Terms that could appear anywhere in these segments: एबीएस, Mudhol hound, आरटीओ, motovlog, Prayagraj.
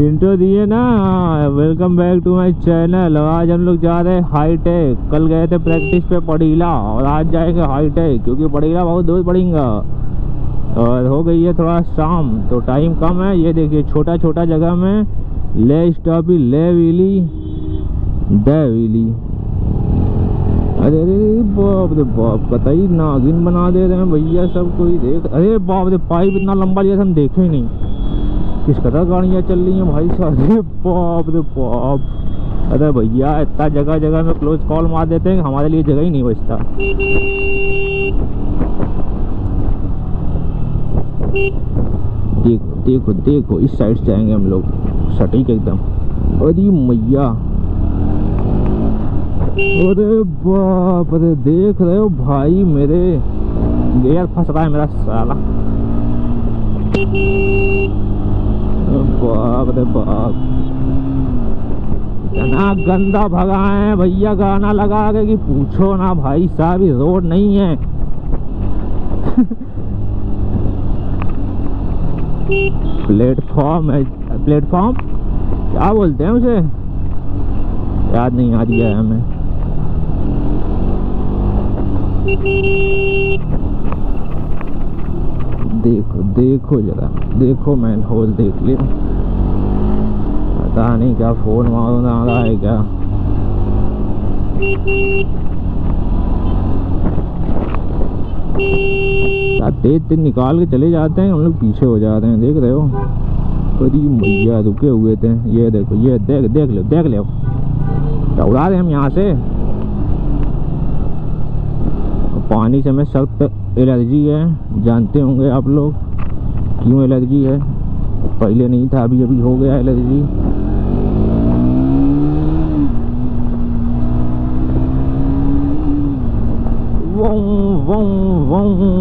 Intro दिए ना। Welcome back to my channel. आज हम लोग जा रहे हैं हाईटेक। कल गए थे प्रैक्टिस पे पड़ीला और आज जाएंगे हाईटेक क्योंकि पड़ीला बहुत दूर पड़ेगा और हो गई है थोड़ा शाम तो टाइम कम है। ये देखिए छोटा छोटा जगह में ले स्टॉपी ले वीली दे वीली। अरे अरे बाप रे बाप, पता ही नागिन बना दे रहे हैं भैया सब कोई देख। अरे बाप रे, पाइप इतना लंबा लिया था हम देखे ही नहीं। किस कदर गाड़ियाँ चल रही हैं भाई साहब, बाप रे बाप। अरे भैया इतना जगह जगह में क्लोज कॉल मार देते हैं, हमारे लिए जगह ही नहीं बचता। देखो देखो देखो, इस साइड से आएंगे हम लोग सटीक एकदम। अरे मैया, अरे बाप रे, देख रहे हो भाई मेरे, यार फंस रहा है मेरा साला। बाप रे बाप, इतना गंदा भगाए हैं भैया गाना लगा के कि पूछो ना भाई साहब, ये रोड नहीं है। प्लेटफॉर्म है, प्लेटफॉर्म क्या बोलते हैं उसे याद नहीं आ रही है हमें। देखो देखो जरा, देखो मैन होल देख लिया। पता नहीं क्या फोन मारो ना आ रहा है क्या। तेज तेज निकाल के चले जाते हैं हम लोग, पीछे हो जाते हैं। देख रहे हो भैया रुके हुए थे। ये देखो, ये देख देख लो, देख लो क्या उड़ा रहे हम यहाँ से। पानी से हमें सख्त एलर्जी है, जानते होंगे आप लोग क्यों एलर्जी है। पहले नहीं था, अभी अभी हो गया एलर्जी। वों वों वों,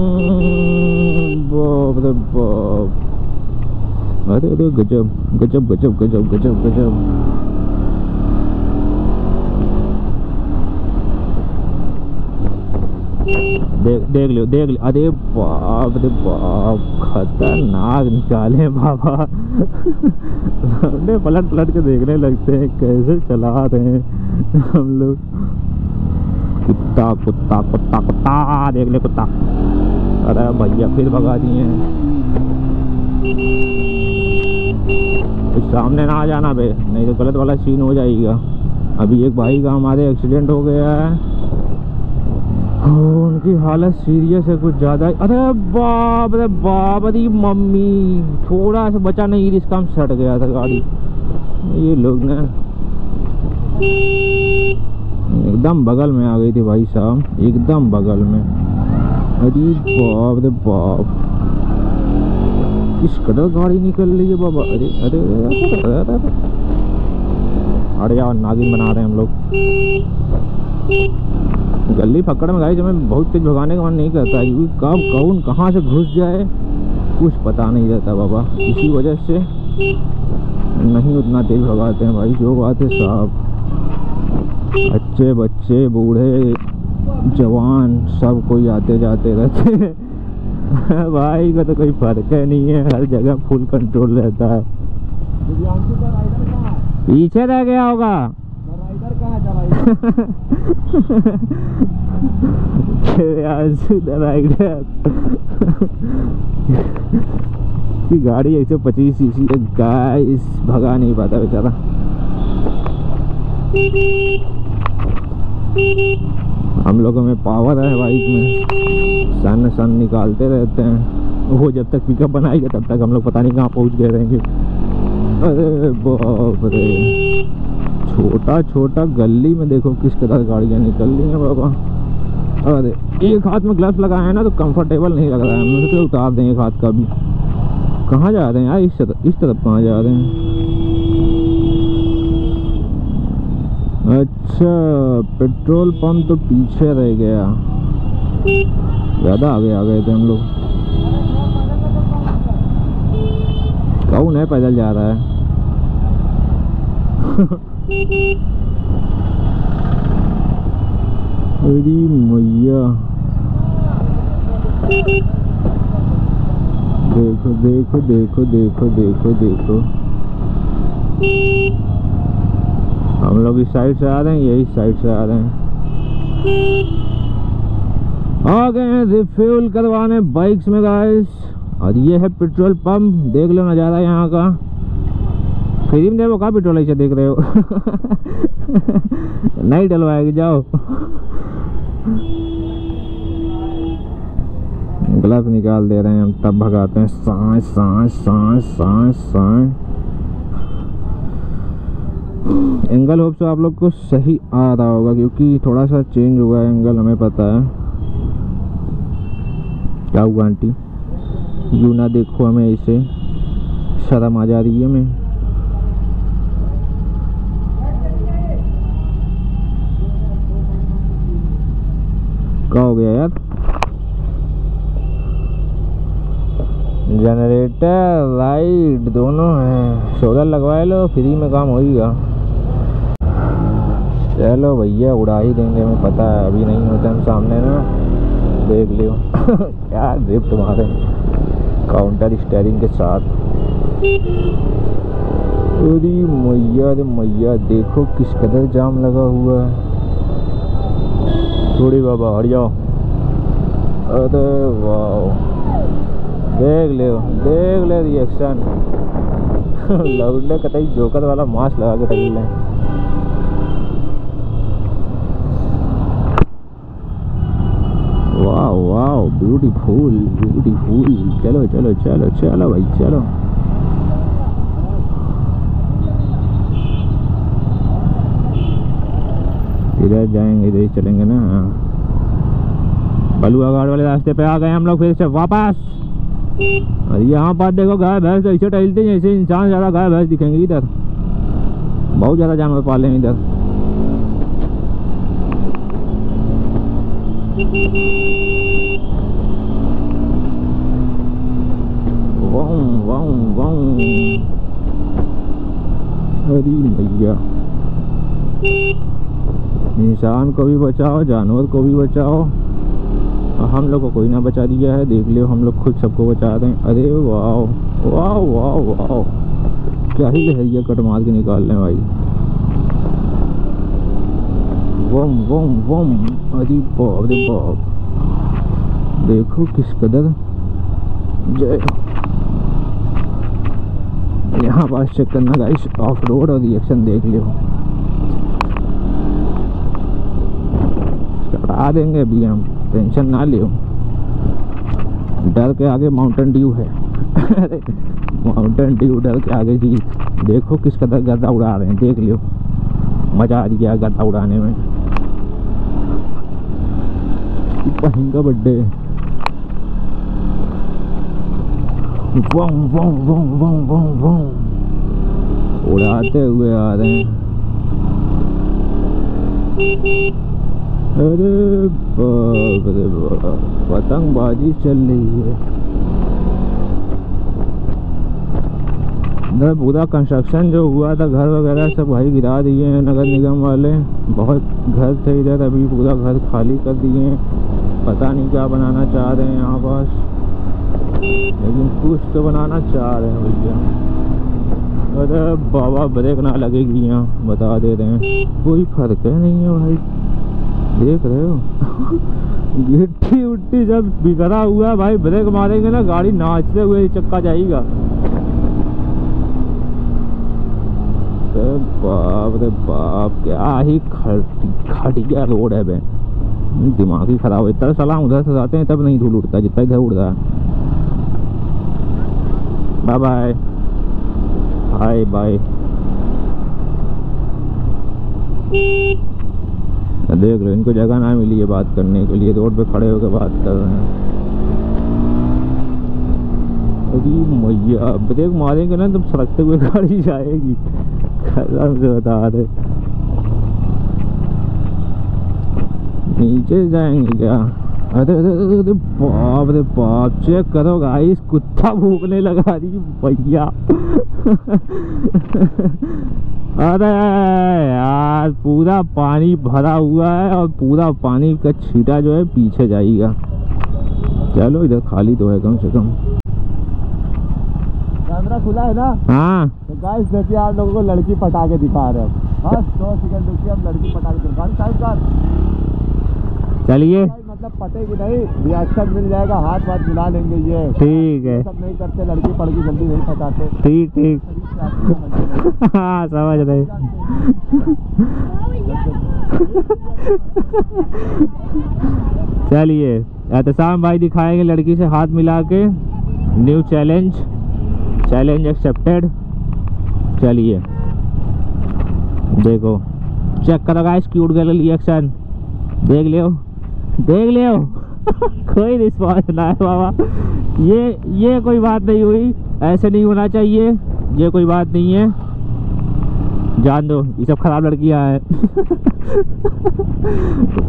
बाप रे बाप, अरे अरे गजब गजब गजब गजब गजब गजब। देख लो देख लो, अरे बाप रे बाप, खतरनाक निकाले बाबा। पलट पलट के देखने लगते हैं कैसे चला रहे हैं हम लोग। कुत्ता कुत्ता कुत्ता कुत्ता, देख ले कुत्ता। अरे भैया फिर भगा दिए। सामने ना आ जाना बे, नहीं तो गलत वाला सीन हो जाएगा। अभी एक भाई का हमारे एक्सीडेंट हो गया है, उनकी हालत सीरियस है कुछ ज़्यादा। अरे बाप रे बाप, अरे मम्मी थोड़ा सा बचा नहीं, इसका हम सट गया था गाड़ी। ये लोग ना एकदम बगल में आ गई थी भाई साहब, एकदम बगल में। अरे बाप रे बाप, किस कदर गाड़ी निकल रही है बाबा। अरे अरे अरे यार, नागिन बना रहे हैं हम लोग। गली पकड़ में गाड़ी, जब मैं बहुत तेज भगाने का मन नहीं करता क्योंकि कब कौन कहाँ से घुस जाए कुछ पता नहीं रहता बाबा। इसी वजह से नहीं उतना तेज भगाते हैं भाई। जो बात है साहब, अच्छे बच्चे बूढ़े जवान सब कोई आते जाते रहते हैं। भाई का तो कोई फर्क है नहीं है, हर जगह फुल कंट्रोल रहता है। पीछे रह गया होगा गाड़ी 125 सीसी है गाइस, भगा नहीं पाता बेचारा। हम लोगों में पावर है बाइक में, सन सन निकालते रहते हैं। वो जब तक पिकअप बनाएगा तब तक हम लोग पता नहीं कहाँ पहुँच गए रहेंगे। अरे बाप रे, छोटा छोटा गली में देखो किस तरह गाड़ियाँ निकल रही हैं बाबा। अरे एक हाथ में ग्लव्स लगाए हैं ना तो कंफर्टेबल नहीं लग रहा है, मुझे तो उतार दें एक हाथ का भी। कहाँ जा रहे हैं यार, इस तरफ कहाँ जा रहे हैं। अच्छा पेट्रोल पंप तो पीछे रह गया, ज़्यादा आगे आ गए थे हम लोग। कौन है पैदल जा रहा है। अरे मैया, देखो देखो देखो देखो देखो देखो, हम लोग इस साइड से आ रहे हैं, यही साइड से आ रहे हैं। आ गए हैं रिफ्यूल करवाने बाइक्स में गाइस, और ये है पेट्रोल पंप, देख लो नज़ारा यहाँ का। फ्री में देखो का पेट्रोल ऐसे देख रहे हो नहीं डलवाएगी जाओ ग्लव्स निकाल दे रहे हैं हम, तब भगाते हैं। सांस सांस सांस सांस सांस। एंगल होप से आप लोग को सही आ रहा होगा क्योंकि थोड़ा सा चेंज हुआ है एंगल, हमें पता है। क्या हुआ आंटी, यू ना देखो हमें, इसे शर्म आ जा रही है हमें। क्या हो गया यार, जनरेटर लाइट दोनों हैं। सोलर लगवाए लो, फ्री में काम होगा। चलो भैया उड़ा ही देंगे, हमें पता है अभी नहीं होता हम सामने ना, देख लियो क्या ड्रिफ्ट तुम्हारे काउंटर स्टेयरिंग के साथ। अरे मैया रे मैया, देखो किस कदर जाम लगा हुआ है। थोड़ी बाबा हट जाओ। अरे वाह, देख ले रिएक्शन लौटने कतई जोकर वाला मास्क लगा के टंगी लें। वाह वाह, ब्यूटीफुल ब्यूटीफुल। चलो चलो चलो चलो भाई चलो। इधर जाएंगे, इधर ही चलेंगे ना। बलुआ घाट वाले रास्ते पे आ गए हम लोग फिर से वापस। और यहाँ पर देखो गाय भैंस ऐसे टहलते हैं जैसे इंसान ज़्यादा गाय भैंस दिखेंगे। इधर बहुत ज़्यादा जानवर पाले हैं इधर। वाम वाम वाम। अरे भैया, इंसान को भी बचाओ, जानवर को भी बचाओ, और हम लोग को कोई ना बचा दिया है। देख लियो हम लोग खुद सबको बचा रहे हैं। अरे वाह वाह वाह वाह, क्या ही लहरिया कट मार के निकाल रहे हैं भाई। वम वम वम। अरे बाप रे बाप, देखो किस कदर। जय, यहाँ पास चेक करना गाइस, ऑफ रोड और रिएक्शन देख लियो। आ देंगे अभी हम, टेंशन ना लियो। डर के आगे माउंटेन ड्यू है माउंटेन ड्यू डर के आगे जी। देखो किस कदर गद्दा उड़ा रहे हैं, देख लियो। मज़ा आ गया गद्दा उड़ाने में। पहंगा बड्डे। वाम वाम वाम वाम वाम वाम, उड़ाते हुए आ रहे हैं। अरे बाप रे बाप, पतंगबाजी चल रही है। पूरा कंस्ट्रक्शन जो हुआ था, घर वगैरह सब भाई गिरा दिए हैं नगर निगम वाले। बहुत घर थे इधर, अभी पूरा घर खाली कर दिए हैं। पता नहीं क्या बनाना चाह रहे हैं यहाँ पास, लेकिन कुछ तो बनाना चाह रहे हैं भैया। अरे बाबा, ब्रेक ना लगेगी यहाँ, बता दे रहे हैं। कोई फर्क है नहीं है भाई, देख रहे हो गिट्टी उट्टी सब बिखरा हुआ भाई। ब्रेक मारेंगे ना, गाड़ी नाचते हुए चक्का जाएगा। बाप रे बाप, क्या ही खटिया रोड है बे। दिमाग ही खराब है। इतना सलाम उधर से जाते हैं तब नहीं धूल उड़ता जितना इधर उड़ रहा है। Bye bye hi bye. देख लो, इनको जगह ना मिली है बात करने के लिए, रोड पे खड़े होकर बात कर रहे हैं। अरे मैया, ब्रेक मारेंगे ना तुम, सड़कते हुए गाड़ी जाएगी, खराब से बता रहे। नीचे जाएंगे क्या? अरे अरे अरे बाप रे बाप, चेक करो गाइस, कुत्ता भूखने लगा रही भैया अरे यार, पूरा पानी भरा हुआ है और पूरा पानी का छींटा जो है पीछे जाएगा। चलो इधर खाली तो है कम से कम। कैमरा खुला है ना? हाँ। तो गाइस देखिए आप लोगों को लड़की पटा के दिखा रहे हैं। बस 2 सेकंड रुकिए, हम लड़की पटा के दिखा रहे। चलिए मतलब पटेगी नहीं, रिएक्शन मिल जाएगा, हाथ वाथ मिला लेंगे ये। ठीक है, सब नहीं करते लड़की पड़की, जल्दी नहीं पटाते। ठीक ठीक, हाँ समझ रहे। चलिए एहतसाम भाई दिखाएंगे लड़की से हाथ मिला के। New challenge, challenge accepted. चलिए देखो, चेक करो गाइस, क्यूट गर्ल रिएक्शन देख लियो, देख लियो। कोई रिस्पॉन्स ना है बाबा। ये कोई बात नहीं हुई, ऐसे नहीं होना चाहिए, ये कोई बात नहीं है, जान दो, ये सब खराब लड़कियां हैं।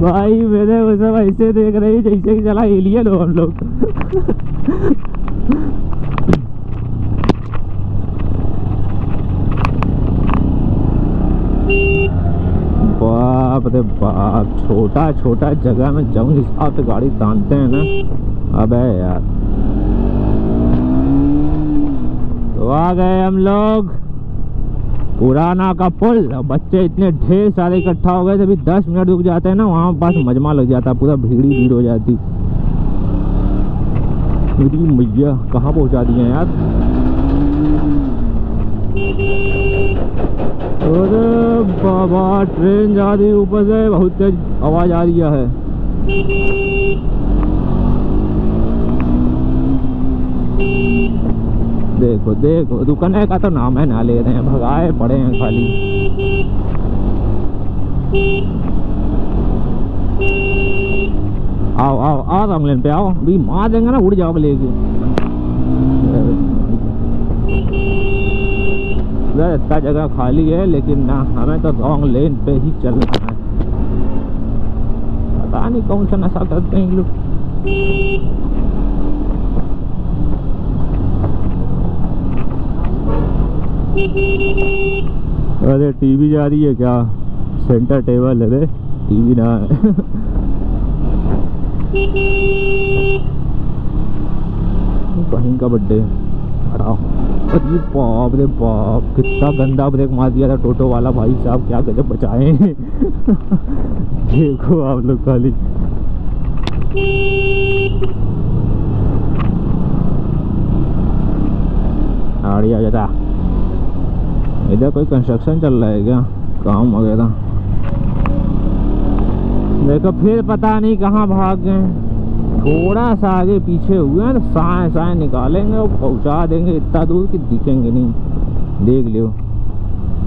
भाई मेरे वो सब ऐसे देख रही जैसे कि चला एलियन हो हम लोग। बाप रे बाप, छोटा छोटा जगह में जंग हिसाब से गाड़ी तानते हैं ना। अब है यार, तो आ गए हम लोग पुराना का पुल। बच्चे इतने ढेर सारे इकट्ठा हो गए थे, अभी 10 मिनट रुक जाते हैं ना वहाँ पास मजमा लग जाता, पूरा भीड़ ही भीड़ हो जाती। मेरी मैया कहाँ पहुँचा दी है यार। अरे बाबा, ट्रेन जा रही ऊपर से, बहुत तेज आवाज आ रही है। देखो देखो, रुकने का तो नाम है ना ले रहे हैं, भगाए पड़े हैं खाली। आओ आओ आओ, रामलेन पे आओ, अभी मार देंगे ना, उड़ जाओ लेके। इतना जगह खाली है, लेकिन ना हमें तो रॉन्ग लेन पे ही चलना है। पता नहीं कौन सा नशा करते हैं लोग। अरे टीवी जा रही है क्या? सेंटर टेबल है रे, टीवी ना है। कहीं का बर्थडे खड़ा। अरे बाप रे बाप, कितना गंदा ब्रेक मार दिया था टोटो वाला भाई साहब, क्या गजब बचाए। देखो आप लोग खाली। गाड़ी आ जाता। इधर कोई कंस्ट्रक्शन चल रहा है क्या, काम वगैरह। देखो फिर पता नहीं कहाँ भाग गए, थोड़ा सा आगे पीछे हुए हैं, साए साए निकालेंगे और पहुँचा देंगे इतना दूर कि दिखेंगे नहीं। देख लियो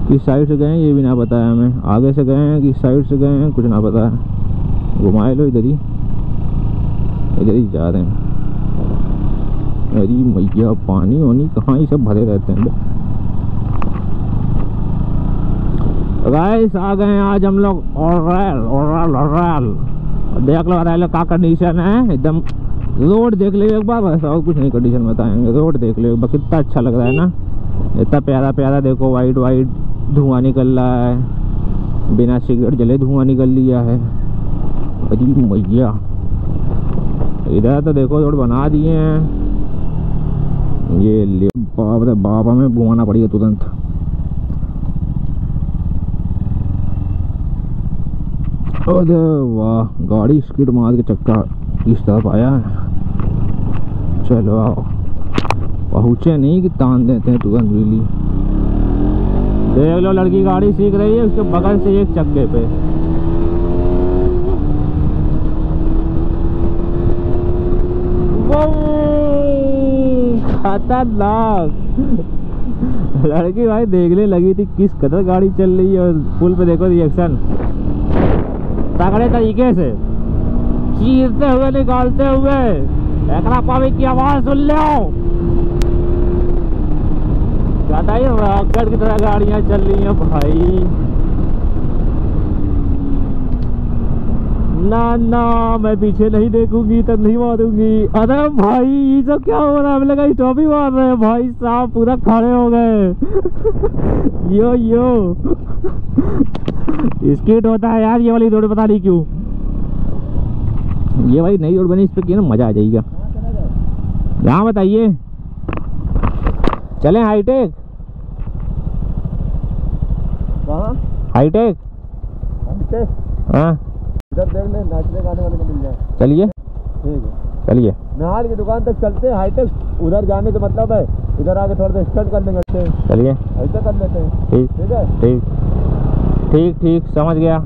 किस साइड से गए हैं, ये भी ना पता है हमें, आगे से गए हैं किस साइड से गए हैं, कुछ ना पता है। घुमाए लो, इधर ही जा रहे हैं। अरे मैया, पानी वानी कहाँ, ये सब भरे रहते हैं। गाइस आ गए हैं आज हम लोग ओरल। देख लो अरे क्या कंडीशन है, एकदम रोड देख ले एक बार, बस और कुछ नहीं कंडीशन बताएंगे। रोड देख ले, कितना अच्छा लग रहा है ना, इतना प्यारा प्यारा। देखो वाइट वाइट धुआं निकल रहा है, बिना सिगरेट जले धुआं निकल लिया है। अरे मैया, इधर तो देखो रोड बना दिए हैं ये। बाप रे बाप, हमें घुमाना पड़ेगा तुरंत। अरे वाह, गाड़ी स्किड मार के चक्का इस तरफ आया है। चलो आओ, पहुँचे नहीं कि तान देते हैं तुरंत बिजली। देख लो लड़की गाड़ी सीख रही है, उसके बगल से एक चक्के पे। खतरनाक लड़की भाई देखने लगी थी किस कदर गाड़ी चल रही है। और पुल पे देखो रिएक्शन, तगड़े तरीके से चीरते हुए निकालते हुए। एकरा पावी की आवाज सुन लो, ज्यादा ही रॉकेट की तरह गाड़ियां चल रही हैं भाई। ना ना, मैं पीछे नहीं देखूंगी, तब नहीं मारूंगी। अरे भाई ये सब क्या हो रहा है, हमें लगा स्टॉप ही मार रहे हैं भाई साहब, पूरा खड़े हो गए। यो यो स्किट होता है यार ये वाली रोड, पता नहीं क्यों। ये भाई नई रोड बनी, इस पर ना मजा आ जाएगा। यहाँ बताइए चलें हाईटेक। कहाँ हाईटेक? हाँ इधर देर में नाचने गाने वाले को मिल जाए। चलिए ठीक है, चलिए निहाल की दुकान तक चलते हैं। हाईटेक उधर जाने से मतलब है इधर आके थोड़ा सा स्टंट करने करते हैं। चलिए ऐसा कर लेते हैं। ठीक ठीक है, ठीक ठीक ठीक समझ गया।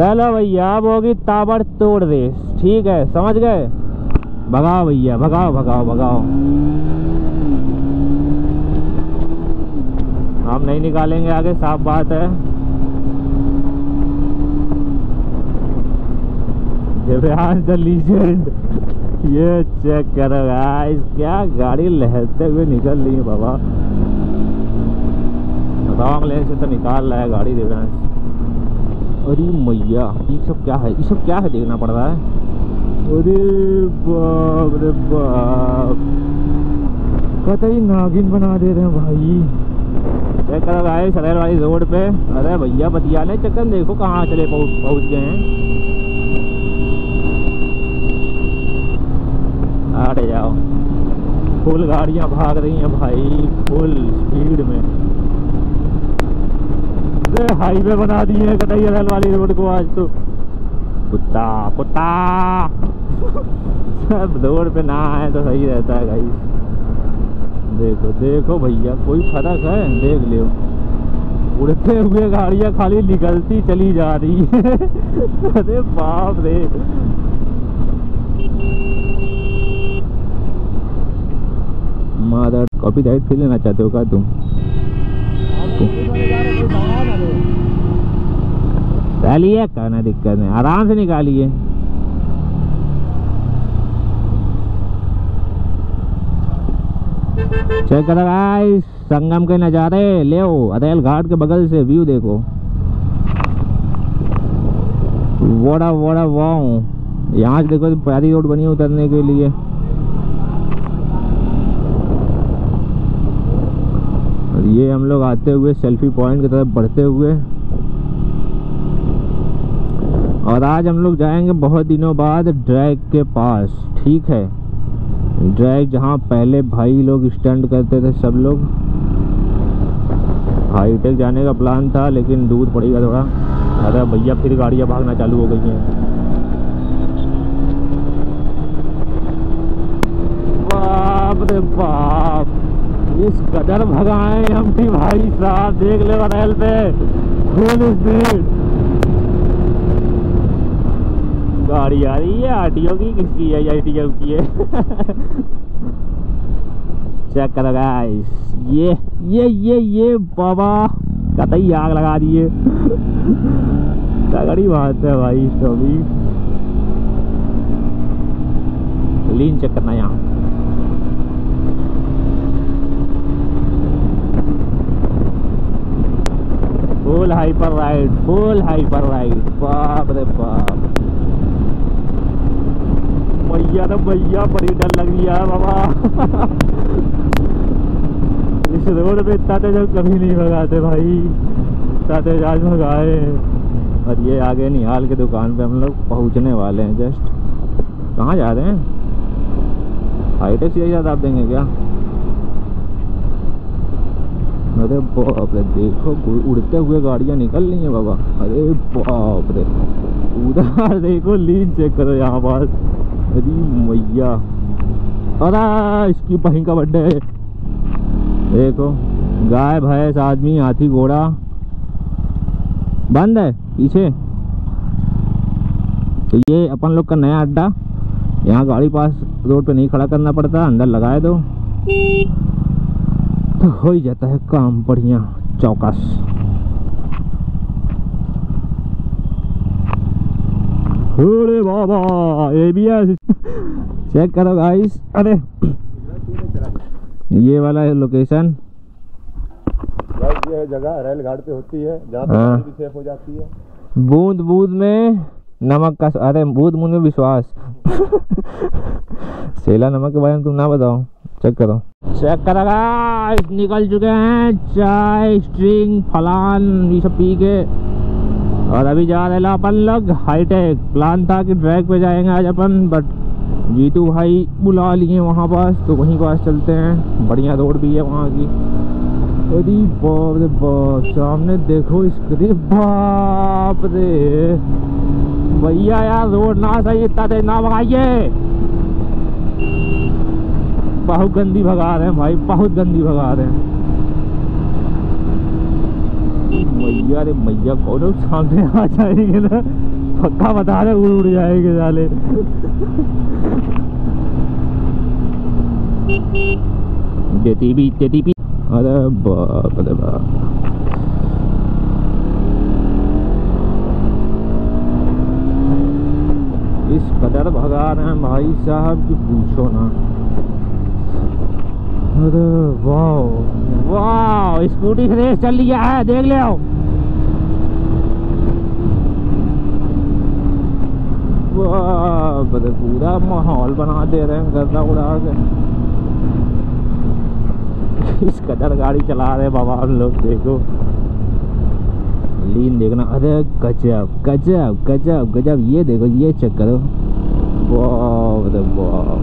चलो भैया अब होगी ताबड़तोड़ रेस, ठीक है समझ गए। भगाओ भैया भगाओ भगाओ भगाओ, हम नहीं निकालेंगे आगे, साफ बात है। ये चेक करो गाइस, क्या गाड़ी लहरते हुए निकल रही है बाबा। बताओ लेन से तो निकाल रहा है गाड़ी देवरांश। अरे मैया ये सब क्या है, ये सब क्या है देखना पड़ रहा है। अरे बाप रे बाप, पता ही नागिन बना दे रहे हैं भाई। चेक करो गाइस सदर वाली रोड पे। अरे भैया बतिया ने चक्कर देखो कहाँ चले पहुँच गए हैं। आड़े जाओ, फुल गाड़ियाँ भाग रही हैं भाई फुल स्पीड में। हाईवे बना दिए हैं कटैया वाली रोड को आज तो। कुत्ता कुत्ता सब रोड पे ना आए तो सही रहता है गाइस। देखो देखो भैया कोई फर्क है, देख लियो उड़ते हुए गाड़ियाँ खाली निकलती चली जा रही है। अरे बाप रे, मादर कॉपी राइट फिर लेना चाहते हो क्या तुम? चलिए कहना दिक्कत नहीं, आराम से निकालिए। चेक करो गाइस संगम के नज़ारे ले ओ, अदेल घाट के बगल से व्यू देखो। वोड़ा वोड़ा वाओ, यहाँ से देखो प्यारी रोड बनी है उतरने के लिए। ये हम लोग आते हुए सेल्फी पॉइंट की तरफ बढ़ते हुए। और आज हम लोग जाएंगे बहुत दिनों बाद ड्रैग के पास, ठीक है। ड्रैग जहाँ पहले भाई लोग स्टंट करते थे सब लोग। हाईटेक जाने का प्लान था लेकिन दूर पड़ेगा थोड़ा। अरे भैया फिर गाड़ियाँ भागना चालू हो गई हैं। बाप रे बाप इस कदर भगाए हम भी भाई साहब, देख ले रेल पे फुल स्पीड गाड़ी आ रही है। आरटीओ की किसकी है, आईटीएफ की है। चेक करो गाइस ये बाबा कतई आग लगा दिए। तगड़ी बात है भाई। तो भी लीन चेक करना यहाँ। Full hyper ride, full hyper ride, बाप रे बाप। भैया तो भैया बड़ी डर लग रही है बाबा। इस रोड पे इतना तेज कभी नहीं भगाते भाई, इतना तेज आज भगाए। और ये आगे निहाल की दुकान पे हम लोग पहुंचने वाले हैं जस्ट। कहाँ जा रहे हैं? हाईटेक से याद आप देंगे क्या? अरे बाप रे देखो उड़ते हुए गाड़ियाँ निकल रही हैं बाबा। अरे बाप रे उधर देखो, लीन चेक करो यहाँ पास। अरे मैया अरे इसकी बहन का बर्थडे है। देखो गाय भैंस आदमी हाथी घोड़ा बंद है पीछे। तो ये अपन लोग का नया अड्डा, यहाँ गाड़ी पास रोड पे नहीं खड़ा करना पड़ता, अंदर लगाए दो तो हो ही जाता है काम बढ़िया चौकस। अरे बाबा एबीएस चेक करो गाइस। अरे ये वाला है लोकेशन, ये जगह रेल घाट पे होती है जहाँ पे सेफ हो जाती है। बूंद बूंद में नमक का, अरे बूंद बूंद में विश्वास। सेला नमक के बारे में तुम ना बताओ। चेक करो गाइस निकल चुके हैं चाय स्ट्रिंग फलान ये सब पी के। और अभी जा रहे अपन लोग हाईटेक। प्लान था कि ड्रैग पे जाएंगे आज अपन, बट ये तो भाई बुला लिए वहाँ पास, तो वहीं पास चलते हैं। बढ़िया रोड भी है वहाँ की। अरे बाप रे बाप, सामने देखो इसके, बाप रे भैया यार रोड ना सही, इतना तेज ना भगाइए। बहुत गंदी भगा रहे हैं भाई, बहुत गंदी भगा रहे हैं मैया रे मैया। कौन सामने आ जाएंगे ना, पक्का बता रहे उड़ उड़ जाएंगे साले। देती भी अरे बाप रे बाप। इस कदर भगा रहे हैं भाई साहब कि पूछो ना। अरे वाह वाह, स्कूटी से रेस चल लिया है, देख ले आओ। वाह, पूरा माहौल बना दे रहे हैं गर्दा उड़ा के। इस कदर गाड़ी चला रहे बाबा हम लोग, देखो लीन देखना। अरे गजब गजब गजब गजब, ये देखो, ये चेक करो। वाह वाह,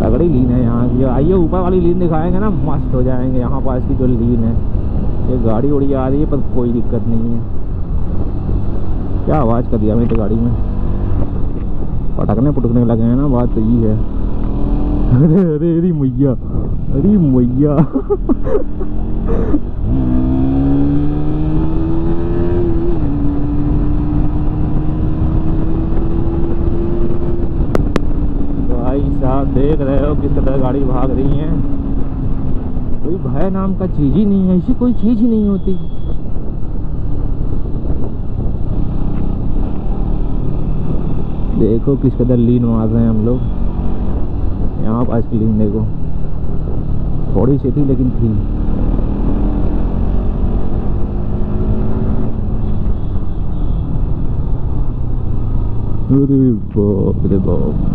तगड़ी लीन है यहाँ की। आइए ऊपर वाली लीन दिखाएंगे ना, मस्त हो जाएंगे। यहाँ पास की जो लीन है, ये गाड़ी उड़ी आ रही है पर कोई दिक्कत नहीं है। क्या आवाज़ कर दिया मेरी तो गाड़ी में, पटकने पुटकने लगे हैं ना, बात तो ये है। अरे अरे अरे मैया, अरे मैया। देख रहे हो किस तरह गाड़ी भाग रही है। कोई भय नाम का चीज ही नहीं है, ऐसी कोई चीज ही नहीं होती। देखो किस कदर लीन मार रहे हैं हम लोग। यहाँ पास की लीन देखो, थोड़ी सी थी लेकिन थी। अरे बाप रे बाप,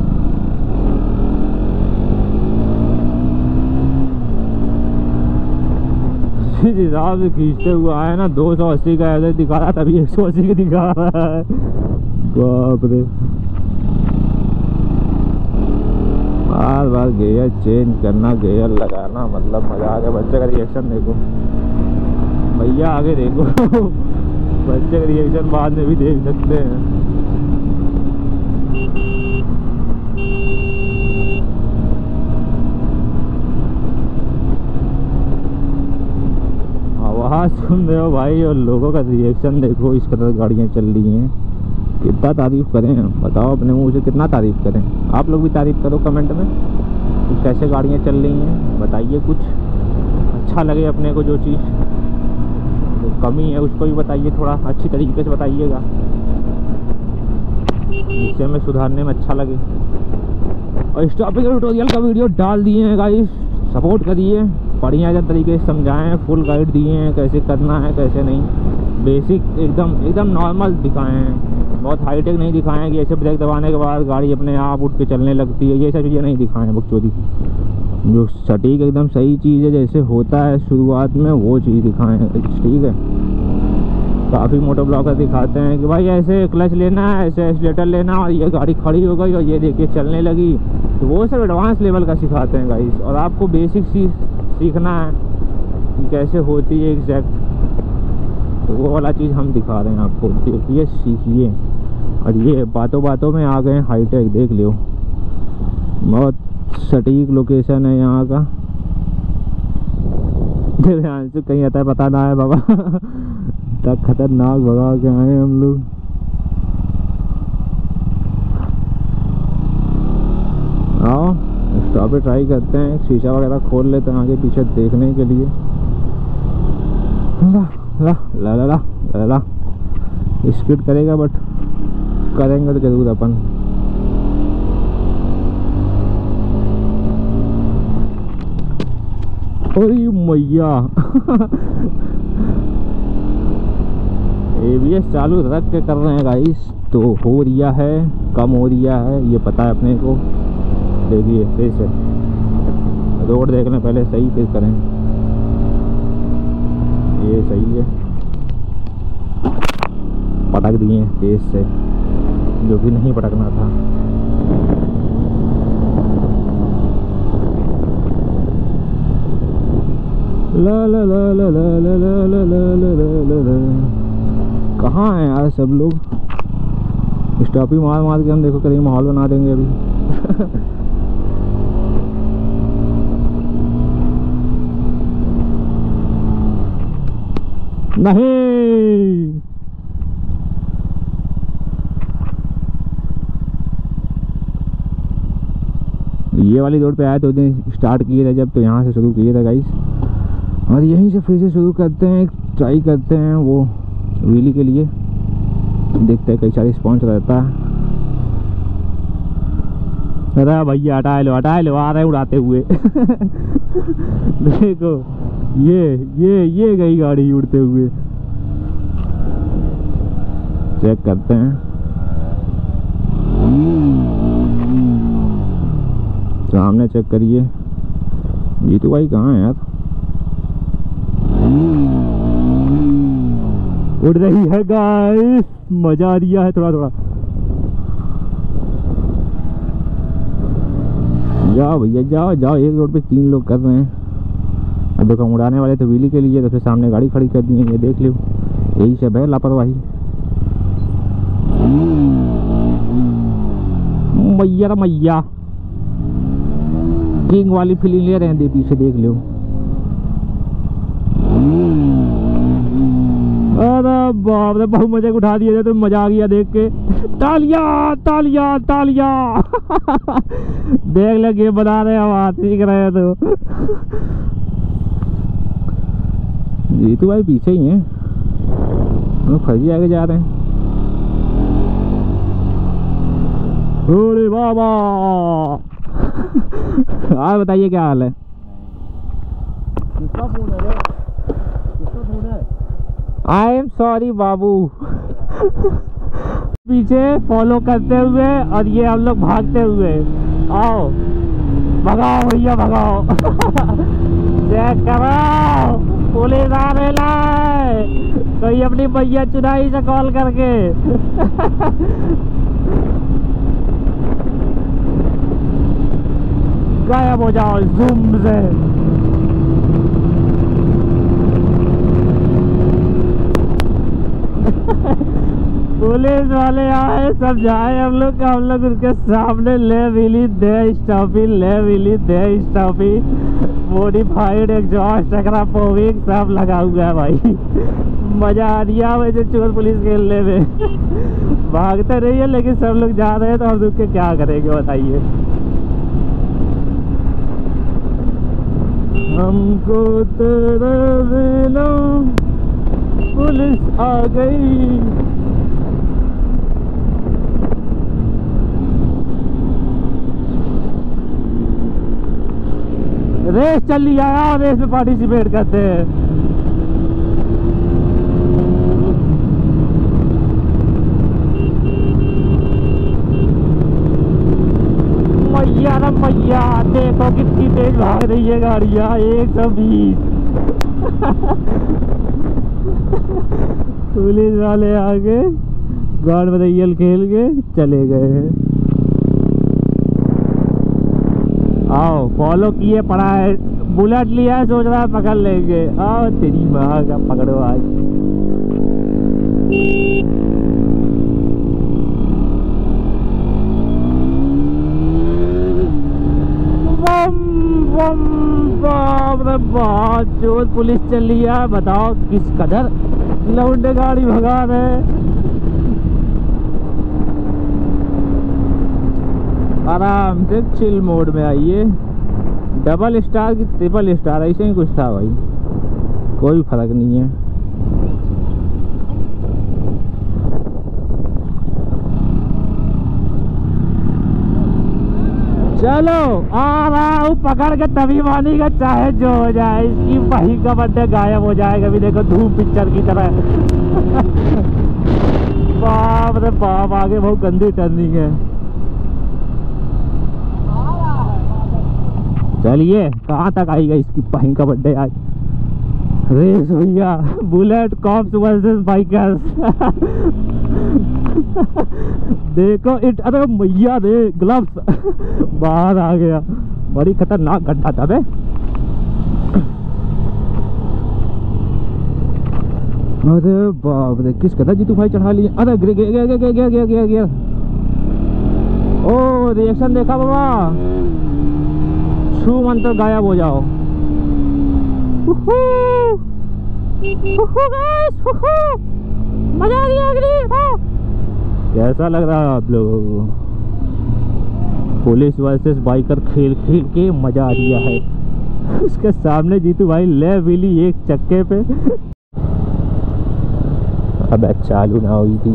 जिस हिसाब से खींचते हुए आया ना, 280 का एवरेज दिखा रहा, तभी 180 का दिखा रहा है। बाप रे, बार बार गियर चेंज करना, गियर लगाना, मतलब मजा आ गया। बच्चे का रिएक्शन देखो भैया, आगे देखो। बच्चे का रिएक्शन बाद में भी देख सकते हैं। सुन रहे हो भाई, और लोगों का रिएक्शन देखो। इस कदर गाड़ियाँ चल रही हैं, कितना तारीफ करें बताओ, अपने मुँह से कितना तारीफ करें। आप लोग भी तारीफ करो कमेंट में कि कैसे गाड़ियाँ चल रही हैं, बताइए। कुछ अच्छा लगे अपने को, जो चीज़ जो कमी है उसको भी बताइए, थोड़ा अच्छी तरीके से बताइएगा, जिससे हमें सुधारने में अच्छा लगे। और इस टॉपिक ट्यूटोरियल का वीडियो डाल दिए हैं गाइस, सपोर्ट करिए। बढ़िया जब तरीके से समझाएँ, फुल गाइड दिए हैं कैसे करना है कैसे नहीं। बेसिक एकदम नॉर्मल दिखाए हैं, बहुत हाईटेक नहीं दिखाए हैं कि ऐसे ब्रेक दबाने के बाद गाड़ी अपने आप उठ के चलने लगती है, ये सब चीज़ें नहीं दिखाएँ हैं बकचोदी की। जो सटीक एकदम सही चीज़ है, जैसे होता है शुरुआत में, वो चीज़ दिखाएँ हैं। ठीक है, काफ़ी मोटो ब्लॉगर दिखाते हैं कि भाई ऐसे क्लच लेना है, ऐसे एक्सीलेटर लेना, और ये गाड़ी खड़ी हो गई और ये देखिए चलने लगी। तो वो सब एडवांस लेवल का सिखाते हैं गाइस, और आपको बेसिक चीज़ सीखना है कि कैसे होती है एग्जैक्ट, तो वो वाला चीज़ हम दिखा रहे हैं आपको। देखिए, सीखिए। और ये बातों बातों में आ गए हाईटेक, देख लियो। बहुत सटीक लोकेशन है यहाँ का। से कहीं आता है पता ना है बाबा। तक खतरनाक भगा के आए हम लोग। आओ स्टॉप पे ट्राई करते हैं, शीशा वगैरह खोल लेते हैं आगे पीछे देखने के लिए। ला ला ला ला ला ला, स्पीड करेगा बट करेंगे तो जरूर अपन। अरे मैया। ABS चालू रख के कर रहे हैं गाइस, तो हो रिया है कम हो रिया है, ये पता है अपने को। देखिए फिर से रोड देखने पहले सही फिर करें, ये सही है। पटक दिए तेज से, जो कि नहीं पटकना था। ला ला ला ला ला ला ला ला ला ला ला। कहाँ हैं यार सब लोग, स्टॉपी मार मार के हम देखो कहीं माहौल बना देंगे अभी। नहीं ये वाली रोड पे आए तो दिन स्टार्ट किए थे जब, तो यहाँ से शुरू किए थे गाइस, और यहीं से फिर से शुरू करते हैं, ट्राई करते हैं वो व्हीली के लिए, देखते हैं कैसा रिस्पॉन्स रहता है। अरे भैया हटा लो आ रहे उड़ाते हुए। देखो ये गई गाड़ी उड़ते हुए, चेक करते हैं। सामने चेक करिए, ये तो भाई कहाँ है यार, उड़ रही है गाइस, मजा आ रहा है थोड़ा थोड़ा। जाओ भैया जाओ जाओ, एक रोड पे तीन लोग कर रहे हैं। अब देखो उड़ाने वाले तो व्हीली के लिए, तो फिर सामने गाड़ी खड़ी कर दी है, ये देख लो, यही सब है लापरवाही। मैया मैया किंग वाली फीलिंग ले रहे हैं, दे पीछे देख लो। अरे बाप रे, बहुत मजे उठा दिया, तो मजा आ गया देख के। तालिया तालिया तालिया। देख लो गेम बना रहे हम, हाथ सीख रहे हैं तो। ये तो भाई पीछे ही है, फर्जी आगे जा रहे हैं। बाबा आप बताइए क्या हाल है, किसका फोन है, किसका फोन है? आई एम सॉरी बाबू। पीछे फॉलो करते हुए और ये हम लोग भागते हुए, आओ भगाओ भैया भगाओ। चेक कराओ, पुलिस आ रही है, कोई अपनी भैया चुनाई से कॉल करके। गायब हो जाओ ज़ूम से। पुलिस वाले आए, समझाए हम लोग, उनके सामने ले व्हीली दे स्टॉपी, ले व्हीली दे स्टॉपी, मॉडिफाइड एग्जॉस्ट टकरा पोविंग सब लगा हुआ है भाई। मजा आ रहा है वैसे चोर पुलिस खेलने में। भागते रहिए, लेकिन सब लोग जा रहे हैं तो हम रुक के क्या करेंगे बताइए। हमको तेरे बिना पुलिस आ गई। रेस चल लिया यार, रेस में पार्टिसिपेट करते हैं। मैया ना मैया, देखो कितनी तेज भाग रही है गाड़ियाँ, 120। पुलिस वाले आगे गार्ड बदैल खेल के चले गए हैं। आओ फॉलो किए, पड़ा है बुलेट लिया, सोच रहा है पकड़ लेंगे, आओ तेरी माँ का पकड़ो आज। बहुत जोर पुलिस चल लिया, बताओ किस कदर लौंडे गाड़ी भगा रहे। आराम से चिल मोड में आइए, डबल स्टार की ट्रिपल स्टार ऐसे ही कुछ था भाई, कोई फर्क नहीं है। चलो आ रहा हूँ पकड़ के, तभी मानेगा चाहे जो हो जाए, इसकी वही का बंदे गायब हो जाएगा अभी, देखो धूप पिक्चर की तरह। बाप रे बाप, आगे बहुत गंदी टर्निंग है। चलिए कहाँ तक आएगा इसकी वही का बड्डे आज। रेस भैया, बुलेट कॉप्स वर्सेस बाइकर्स। देखो इट, अरे मैया दे ग्लव्स, बाहर आ गया, बड़ी खतरनाक घटना था बे। अरे बाप रे, किस कदर जीतू भाई चढ़ा लिए। अरे गिर गया गया। ओ रिएक्शन देखा बाबा, छू मंत्र गायब हो जाओ। मजा आ गया। कैसा लग रहा है आप लोगों को? पुलिस वर्सेस बाइकर खेल खेल के मजा आ गया है। उसके सामने जीतू भाई ले बिली एक चक्के पे। अब चालू ना हुई थी।